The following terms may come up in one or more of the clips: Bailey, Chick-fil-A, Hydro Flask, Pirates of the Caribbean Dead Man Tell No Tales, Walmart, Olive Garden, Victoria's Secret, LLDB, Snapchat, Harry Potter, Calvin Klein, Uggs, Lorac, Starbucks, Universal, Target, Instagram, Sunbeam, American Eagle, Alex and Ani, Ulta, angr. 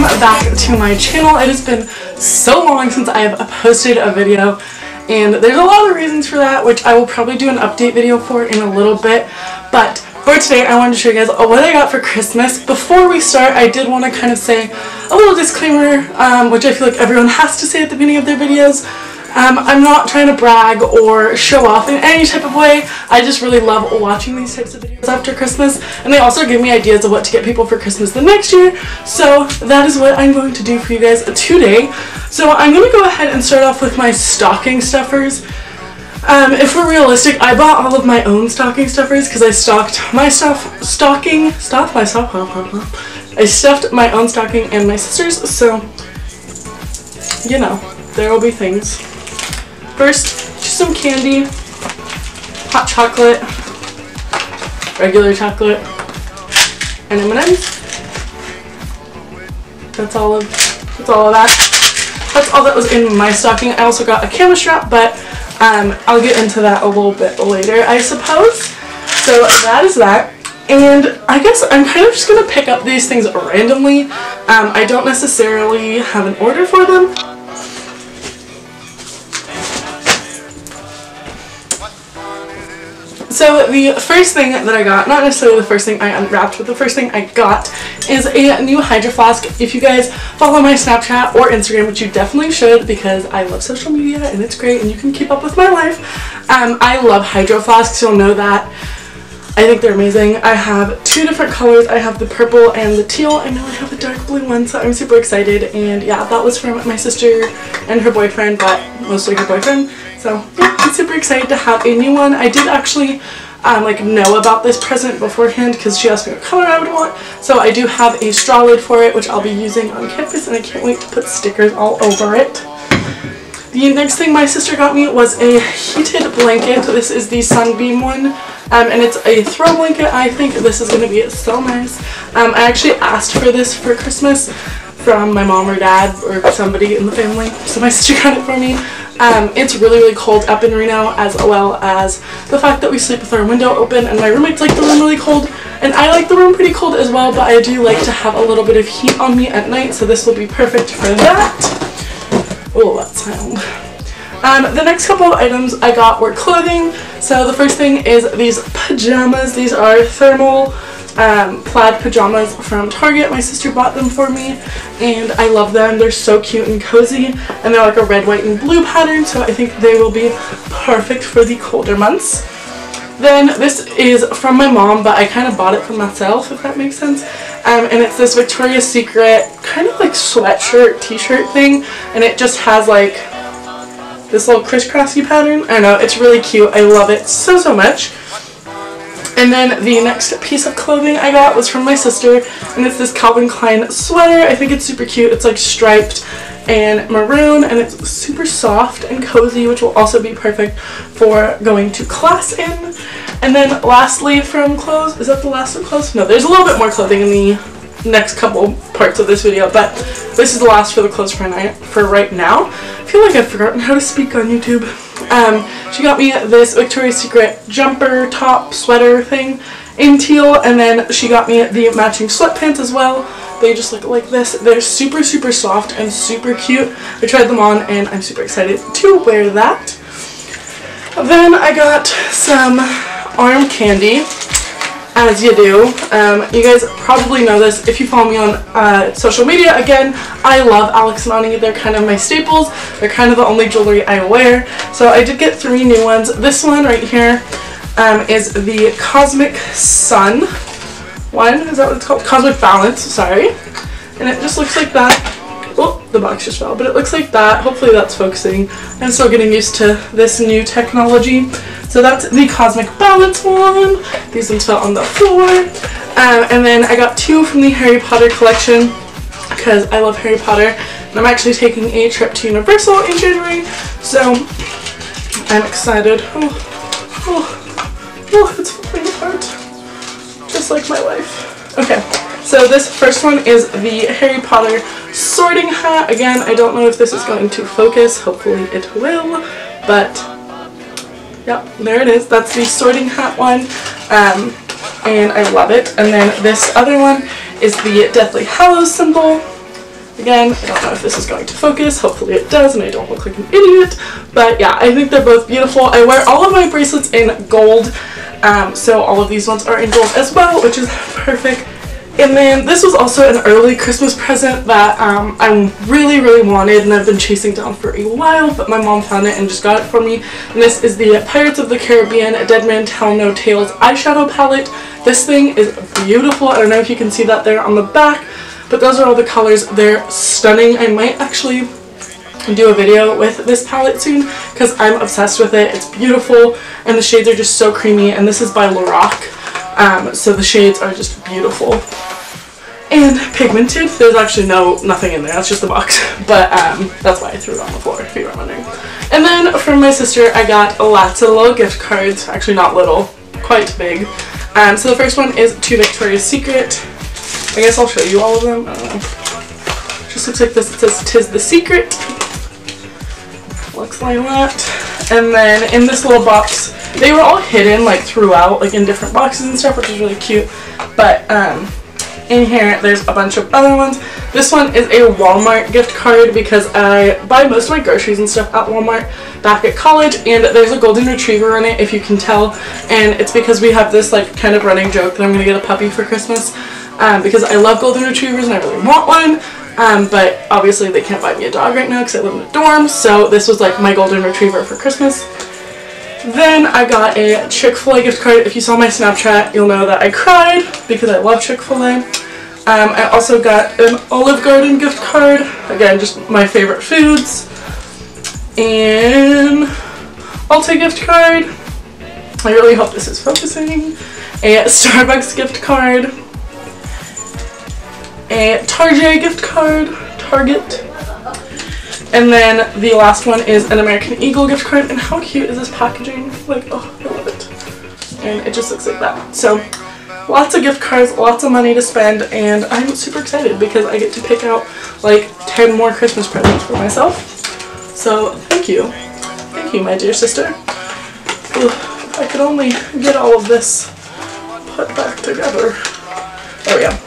Welcome back to my channel. It has been so long since I have posted a video, and there's a lot of reasons for that, which I will probably do an update video for in a little bit. But for today, I wanted to show you guys what I got for Christmas. Before we start, I did want to kind of say a little disclaimer, which I feel like everyone has to say at the beginning of their videos. I'm not trying to brag or show off in any type of way. I just really love watching these types of videos after Christmas, and they also give me ideas of what to get people for Christmas the next year. So that is what I'm going to do for you guys today. So I'm going to go ahead and start off with my stocking stuffers. If we're realistic, I bought all of my own stocking stuffers because I stuffed my own stocking and my sister's, so, you know, there will be things. First, just some candy, hot chocolate, regular chocolate, and M&M's. That's all of that. That's all that was in my stocking. I also got a camera strap, but I'll get into that a little bit later, I suppose. So that is that. And I guess I'm kind of just going to pick up these things randomly. I don't necessarily have an order for them. So the first thing that I got, not necessarily the first thing I unwrapped, but the first thing I got is a new Hydro Flask. If you guys follow my Snapchat or Instagram, which you definitely should because I love social media and it's great and you can keep up with my life. I love Hydro Flasks, you'll know that. I think they're amazing. I have two different colors. I have the purple and the teal. I know I have a dark blue one, so I'm super excited. And yeah, that was from my sister and her boyfriend, but mostly her boyfriend. So yeah, I'm super excited to have a new one. I did actually like know about this present beforehand because she asked me what color I would want. So I do have a straw lid for it, which I'll be using on campus, and I can't wait to put stickers all over it. The next thing my sister got me was a heated blanket. This is the Sunbeam one. And it's a throw blanket. I think this is going to be so nice. I actually asked for this for Christmas from my mom or dad or somebody in the family, so my sister got it for me. It's really, really cold up in Reno, as well as the fact that we sleep with our window open, and my roommates like the room really cold, and I like the room pretty cold as well, but I do like to have a little bit of heat on me at night, so this will be perfect for that. Oh, that sound. The next couple of items I got were clothing. So the first thing is these pajamas. These are thermal plaid pajamas from Target. My sister bought them for me and I love them. They're so cute and cozy, and they're like a red, white, and blue pattern, so I think they will be perfect for the colder months. Then this is from my mom, but I kind of bought it for myself, if that makes sense. And it's this Victoria's Secret kind of like sweatshirt, t-shirt thing, and it just has like this little crisscrossy pattern. I know, it's really cute. I love it so, so much. And then the next piece of clothing I got was from my sister, and it's this Calvin Klein sweater. I think it's super cute. It's like striped and maroon, and it's super soft and cozy, which will also be perfect for going to class in. And then lastly from clothes, is that the last of clothes? No, there's a little bit more clothing in the next couple parts of this video, but this is the last for the clothes for right now. I feel like I've forgotten how to speak on YouTube. She got me this Victoria's Secret jumper top sweater thing in teal, and then she got me the matching sweatpants as well. They just look like this. They're super, super soft and super cute. I tried them on and I'm super excited to wear that. Then I got some arm candy. As you do. You guys probably know this if you follow me on social media. Again, I love Alex and Ani. They're kind of my staples. They're kind of the only jewelry I wear. So I did get three new ones. This one right here is the Cosmic Sun one. Is that what it's called? Cosmic Balance, sorry. And it just looks like that. Oh, the box just fell, but it looks like that. Hopefully that's focusing. I'm still getting used to this new technology. So that's the Cosmic Balance one. These ones fell on the floor. And then I got two from the Harry Potter collection because I love Harry Potter. And I'm actually taking a trip to Universal in January, so I'm excited. Oh, it's falling apart. Just like my life. Okay, so this first one is the Harry Potter sorting hat. Again, I don't know if this is going to focus. Hopefully it will, but yep, there it is. That's the sorting hat one, and I love it. And then this other one is the Deathly Hallows symbol, Again, I don't know if this is going to focus. Hopefully it does and I don't look like an idiot. But yeah, I think they're both beautiful. I wear all of my bracelets in gold. So all of these ones are in gold as well, which is perfect. And then this was also an early Christmas present that I really wanted and I've been chasing down for a while, but my mom found it and just got it for me. And this is the Pirates of the Caribbean Dead Man Tell No Tales eyeshadow palette. This thing is beautiful. I don't know if you can see that there on the back, but those are all the colors. They're stunning. I might actually do a video with this palette soon because I'm obsessed with it. It's beautiful and the shades are just so creamy, and this is by Lorac. So the shades are just beautiful and pigmented. There's actually nothing in there, that's just the box, but that's why I threw it on the floor, if you were wondering. And then from my sister I got lots of little gift cards, actually not little, quite big. So the first one is to Victoria's Secret. I guess I'll show you all of them, I don't know. It just looks like this. It says "Tis the Secret," looks like that. And then in this little box, they were all hidden like throughout, like in different boxes and stuff, which is really cute. But in here there's a bunch of other ones. This one is a Walmart gift card because I buy most of my groceries and stuff at Walmart back at college, and there's a golden retriever in it, if you can tell, and it's because we have this like kind of running joke that I'm gonna get a puppy for Christmas because I love golden retrievers and I really want one. But obviously they can't buy me a dog right now because I live in a dorm, so this was like my golden retriever for Christmas. Then I got a Chick-fil-A gift card. If you saw my Snapchat, you'll know that I cried because I love Chick-fil-A. I also got an Olive Garden gift card. Again, just my favorite foods. And Ulta gift card. I really hope this is focusing. A Starbucks gift card. A Target gift card. Target. And then the last one is an American Eagle gift card. And how cute is this packaging? Like, oh, I love it. And it just looks like that. So, lots of gift cards, lots of money to spend, and I'm super excited because I get to pick out like 10 more Christmas presents for myself. So, thank you. Thank you, my dear sister. Ugh, if I could only get all of this put back together. There we go.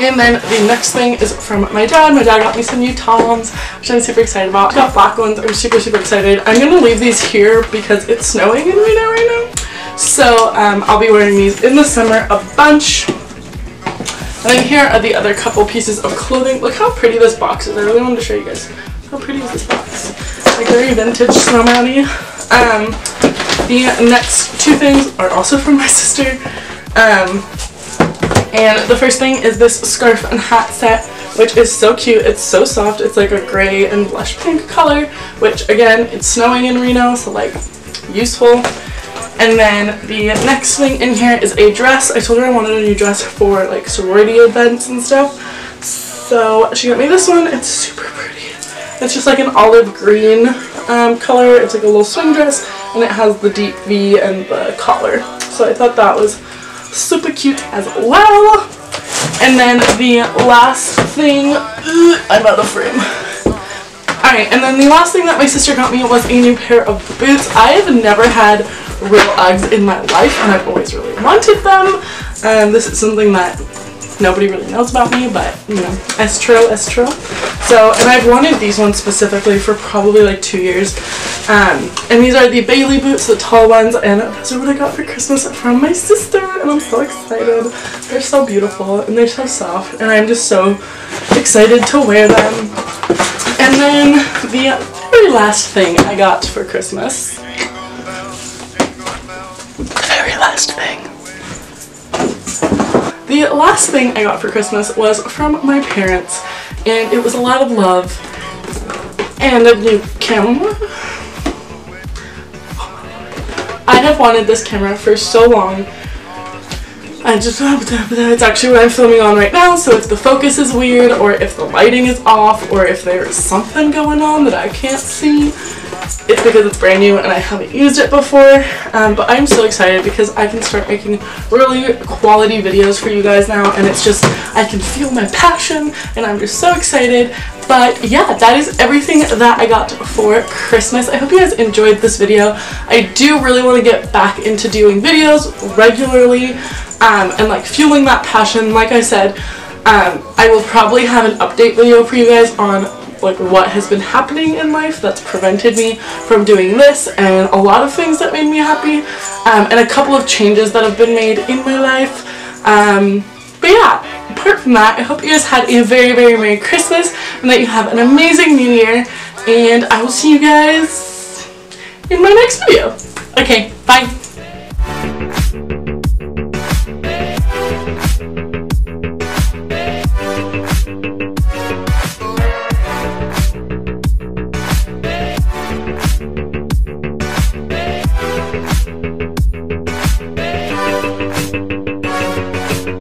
And then the next thing is from my dad. My dad got me some new Toms, which I'm super excited about. I got black ones. I'm super excited. I'm going to leave these here because it's snowing in Reno right now. So I'll be wearing these in the summer a bunch. And then here are the other couple pieces of clothing. Look how pretty this box is. I really wanted to show you guys. How pretty is this box? Like very vintage snowman-y. The next two things are also from my sister. And the first thing is this scarf and hat set, which is so cute. It's so soft. It's like a gray and blush pink color, which again, it's snowing in Reno, so like useful. And then the next thing in here is a dress. I told her I wanted a new dress for like sorority events and stuff. So she got me this one. It's super pretty. It's just like an olive green color. It's like a little swing dress and it has the deep V and the collar. So I thought that was super cute as well. And then the last thing, I'm out of frame. Alright, and then the last thing that my sister got me was a new pair of boots. I have never had real Uggs in my life and I've always really wanted them. This is something that nobody really knows about me, but you know, es true, es true. So, and I've wanted these ones specifically for probably like 2 years. And these are the Bailey boots, the tall ones, and those are what I got for Christmas from my sister, and I'm so excited. They're so beautiful, and they're so soft, and I'm just so excited to wear them. And then the very last thing I got for Christmas. Very last thing. The last thing I got for Christmas was from my parents, and it was a lot of love and a new camera. I have wanted this camera for so long. It's actually what I'm filming on right now, so if the focus is weird or if the lighting is off or if there is something going on that I can't see, it's because it's brand new and I haven't used it before. But I'm so excited because I can start making really quality videos for you guys now, and it's just, I can feel my passion and I'm just so excited. But yeah, that is everything that I got for Christmas. I hope you guys enjoyed this video. I do really want to get back into doing videos regularly and like fueling that passion. Like I said, I will probably have an update video for you guys on like what has been happening in life that's prevented me from doing this, and a lot of things that made me happy, and a couple of changes that have been made in my life. But yeah, apart from that, I hope you guys had a very, very Merry Christmas, and that you have an amazing New Year, and I will see you guys in my next video. Okay, bye!